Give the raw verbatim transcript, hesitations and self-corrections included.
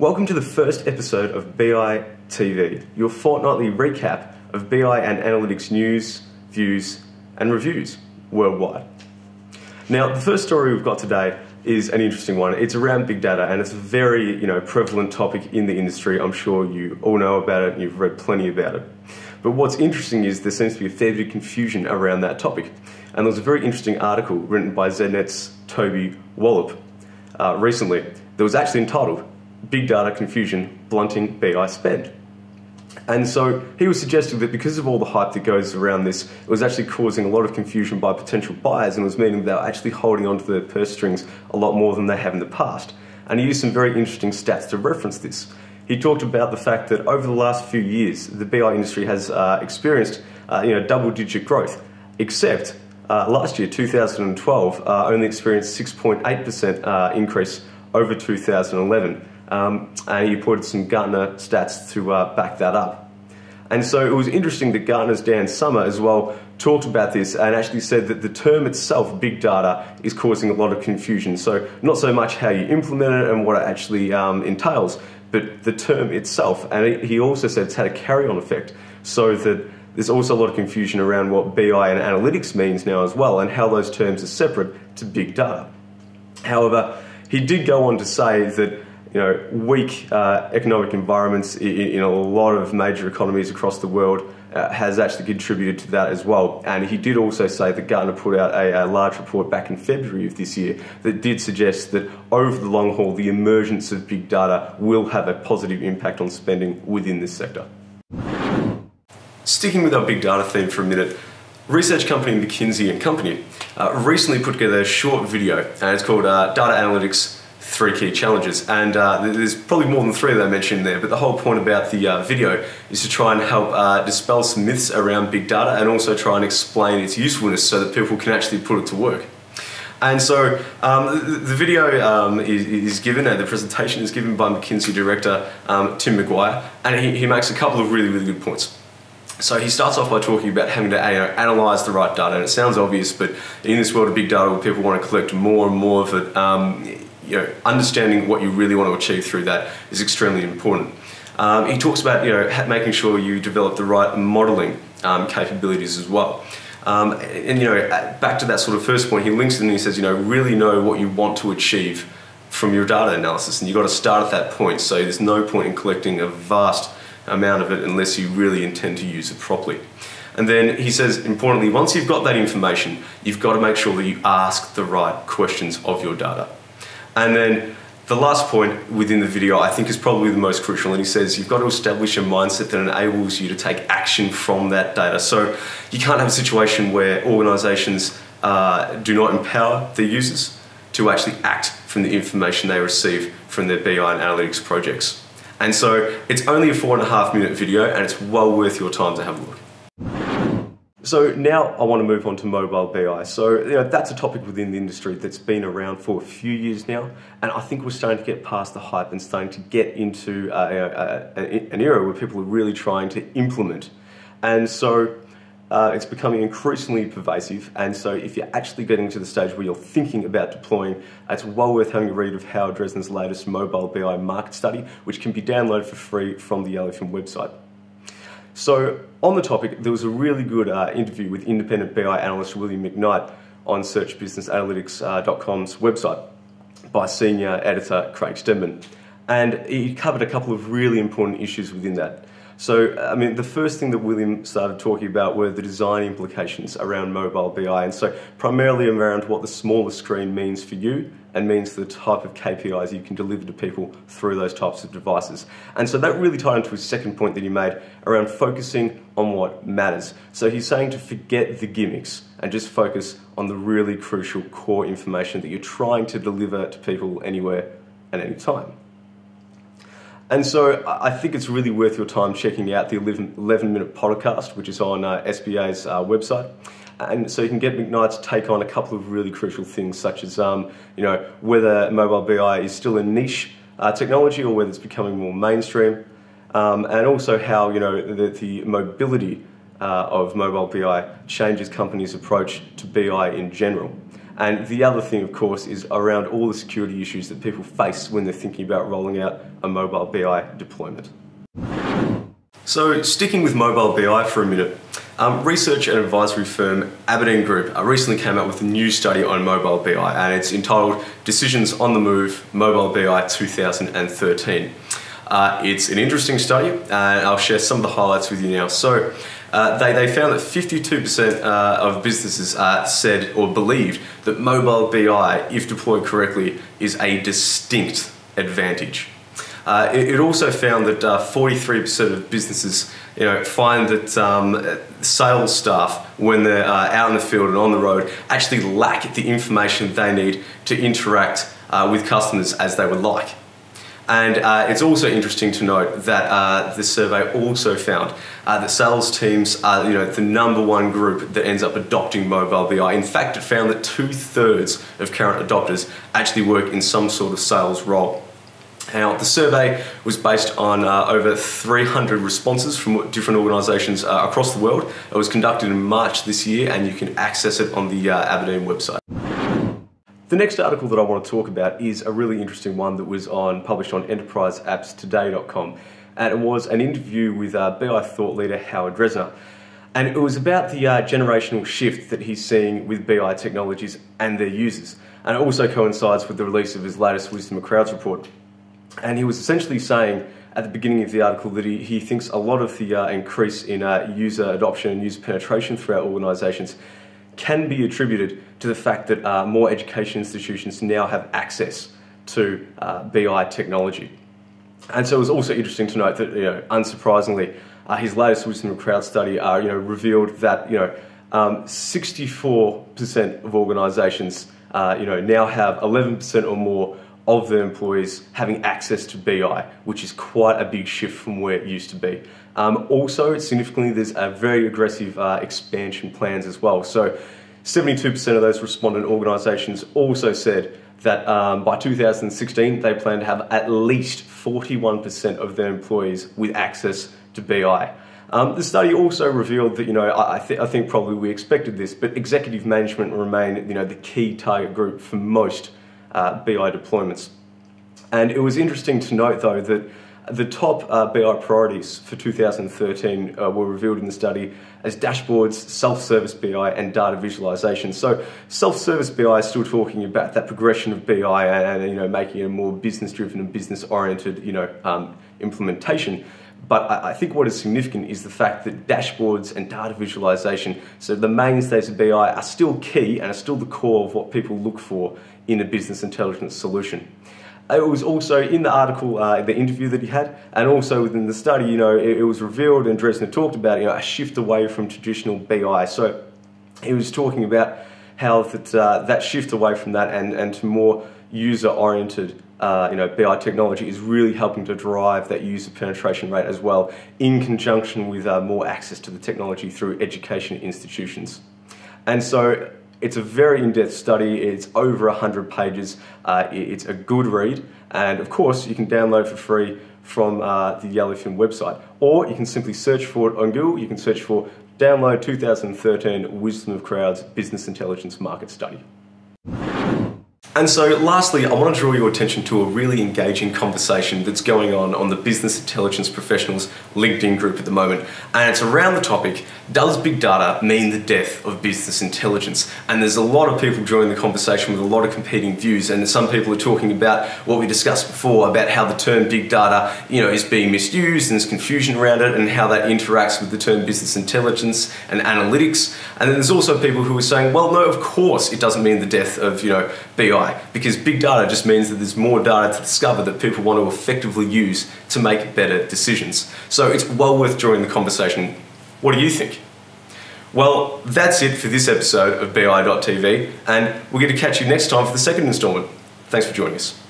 Welcome to the first episode of B I T V, your fortnightly recap of B I and analytics news, views and reviews worldwide. Now, the first story we've got today is an interesting one. It's around big data, and it's a very, you know, prevalent topic in the industry. I'm sure you all know about it and you've read plenty about it. But what's interesting is there seems to be a fair bit of confusion around that topic. And there was a very interesting article written by ZDNet's Toby Wallop uh, recently that was actually entitled Big Data Confusion, Blunting B I Spend. And so he was suggesting that because of all the hype that goes around this, it was actually causing a lot of confusion by potential buyers, and was meaning they were actually holding onto their purse strings a lot more than they have in the past. And he used some very interesting stats to reference this. He talked about the fact that over the last few years, the B I industry has uh, experienced uh, you know, double-digit growth, except uh, last year, two thousand twelve, uh, only experienced six point eight percent uh, increase over two thousand eleven. Um, and he reported some Gartner stats to uh, back that up. And so it was interesting that Gartner's Dan Summer as well talked about this and actually said that the term itself, big data, is causing a lot of confusion. So not so much how you implement it and what it actually um, entails, but the term itself. And he also said it's had a carry-on effect, so that there's also a lot of confusion around what B I and analytics means now as well, and how those terms are separate to big data. However, he did go on to say that You know, weak uh, economic environments in, in a lot of major economies across the world uh, has actually contributed to that as well. And he did also say that Gartner put out a, a large report back in February of this year that did suggest that over the long haul, the emergence of big data will have a positive impact on spending within this sector. Sticking with our big data theme for a minute, research company McKinsey and Company uh, recently put together a short video, and it's called uh, Data Analytics, Three Key Challenges, and uh, there's probably more than three that I mentioned there, but the whole point about the uh, video is to try and help uh, dispel some myths around big data, and also try and explain its usefulness so that people can actually put it to work. And so um, the, the video um, is, is given, and the presentation is given by McKinsey director um, Tim McGuire, and he, he makes a couple of really, really good points. So he starts off by talking about having to you know, analyse the right data, and it sounds obvious, but in this world of big data where people want to collect more and more of it, um, You know, understanding what you really want to achieve through that is extremely important. Um, he talks about you know, making sure you develop the right modelling um, capabilities as well. Um, and you know, back to that sort of first point, he links it and he says, you know, really know what you want to achieve from your data analysis, and you've got to start at that point. So there's no point in collecting a vast amount of it unless you really intend to use it properly. And then he says, importantly, once you've got that information, you've got to make sure that you ask the right questions of your data. And then the last point within the video I think is probably the most crucial, and he says you've got to establish a mindset that enables you to take action from that data. So you can't have a situation where organisations uh, do not empower their users to actually act from the information they receive from their B I and analytics projects. And so it's only a four and a half minute video, and it's well worth your time to have a look. So now I want to move on to mobile B I. So you know, that's a topic within the industry that's been around for a few years now, and I think we're starting to get past the hype and starting to get into uh, a, a, an era where people are really trying to implement. And so uh, it's becoming increasingly pervasive, and so if you're actually getting to the stage where you're thinking about deploying, it's well worth having a read of Howard Dresner's latest mobile B I market study, which can be downloaded for free from the Yellowfin website. So on the topic, there was a really good uh, interview with independent B I analyst William McKnight on search business analytics dot com's website by senior editor Craig Stedman. And he covered a couple of really important issues within that. So, I mean, the first thing that William started talking about were the design implications around mobile B I, and so primarily around what the smaller screen means for you, and means the type of K P Is you can deliver to people through those types of devices. And so that really tied into his second point that he made around focusing on what matters. So he's saying to forget the gimmicks and just focus on the really crucial core information that you're trying to deliver to people anywhere and anytime. And so I think it's really worth your time checking out the eleven minute podcast, which is on uh, S B A's uh, website. And so you can get McKnight's take on a couple of really crucial things, such as um, you know, whether mobile B I is still a niche uh, technology or whether it's becoming more mainstream, um, and also how you know, the, the mobility uh, of mobile B I changes companies' approach to B I in general. And the other thing, of course, is around all the security issues that people face when they're thinking about rolling out a mobile B I deployment. So sticking with mobile B I for a minute, um, research and advisory firm Aberdeen Group uh, recently came out with a new study on mobile B I, and it's entitled Decisions on the Move, Mobile B I two thousand thirteen. Uh, it's an interesting study, and I'll share some of the highlights with you now. So uh, they, they found that fifty-two percent uh, of businesses uh, said or believed that mobile B I, if deployed correctly, is a distinct advantage. Uh, it, it also found that forty-three percent uh, of businesses, you know, find that um, sales staff, when they're uh, out in the field and on the road, actually lack the information they need to interact uh, with customers as they would like. And uh, it's also interesting to note that uh, this survey also found uh, that sales teams are, you know, the number one group that ends up adopting mobile B I. In fact, it found that two-thirds of current adopters actually work in some sort of sales role. Now, the survey was based on uh, over three hundred responses from different organisations uh, across the world. It was conducted in March this year, and you can access it on the uh, Aberdeen website. The next article that I want to talk about is a really interesting one that was on, published on enterprise apps today dot com, and it was an interview with uh, B I thought leader Howard Dresner, and it was about the uh, generational shift that he's seeing with B I technologies and their users, and it also coincides with the release of his latest Wisdom of Crowds report. And he was essentially saying at the beginning of the article that he, he thinks a lot of the uh, increase in uh, user adoption and user penetration throughout organisations can be attributed to the fact that uh, more education institutions now have access to uh, B I technology. And so it was also interesting to note that, you know, unsurprisingly, uh, his latest Wisdom of Crowds study uh, you know, revealed that, you know, sixty-four percent um, of organisations uh, you know, now have eleven percent or more of their employees having access to B I, which is quite a big shift from where it used to be. Um, also, significantly, there's a very aggressive uh, expansion plans as well. So seventy-two percent of those respondent organisations also said that um, by two thousand sixteen, they plan to have at least forty-one percent of their employees with access to B I. Um, the study also revealed that, you know, I, th I think probably we expected this, but executive management remain, you know, the key target group for most Uh, B I deployments. And it was interesting to note, though, that the top uh, B I priorities for two thousand thirteen uh, were revealed in the study as dashboards, self-service B I, and data visualization. So self-service B I is still talking about that progression of B I and, and you know, making it a more business-driven and business-oriented, you know, um, implementation. But I, I think what is significant is the fact that dashboards and data visualization, so the mainstays of B I, are still key and are still the core of what people look for in a business intelligence solution. It was also in the article, uh, the interview that he had, and also within the study, you know, it, it was revealed, and Dresner talked about, you know, a shift away from traditional B I. So he was talking about how that, uh, that shift away from that and, and to more user-oriented Uh, you know, B I technology is really helping to drive that user penetration rate as well, in conjunction with uh, more access to the technology through education institutions. And so it's a very in-depth study. It's over one hundred pages. Uh, it's a good read. And of course, you can download for free from uh, the Yellowfin website, or you can simply search for it on Google. You can search for download two thousand thirteen Wisdom of Crowds Business Intelligence Market Study. And so lastly, I want to draw your attention to a really engaging conversation that's going on on the Business Intelligence Professionals LinkedIn group at the moment. And it's around the topic, does big data mean the death of business intelligence? And there's a lot of people joining the conversation with a lot of competing views. And some people are talking about what we discussed before, about how the term big data, you know, is being misused, and there's confusion around it, and how that interacts with the term business intelligence and analytics. And then there's also people who are saying, well, no, of course it doesn't mean the death of, you know, B I. Because big data just means that there's more data to discover that people want to effectively use to make better decisions. So it's well worth joining the conversation. What do you think? Well, that's it for this episode of B I dot T V, and we're going to catch you next time for the second instalment. Thanks for joining us.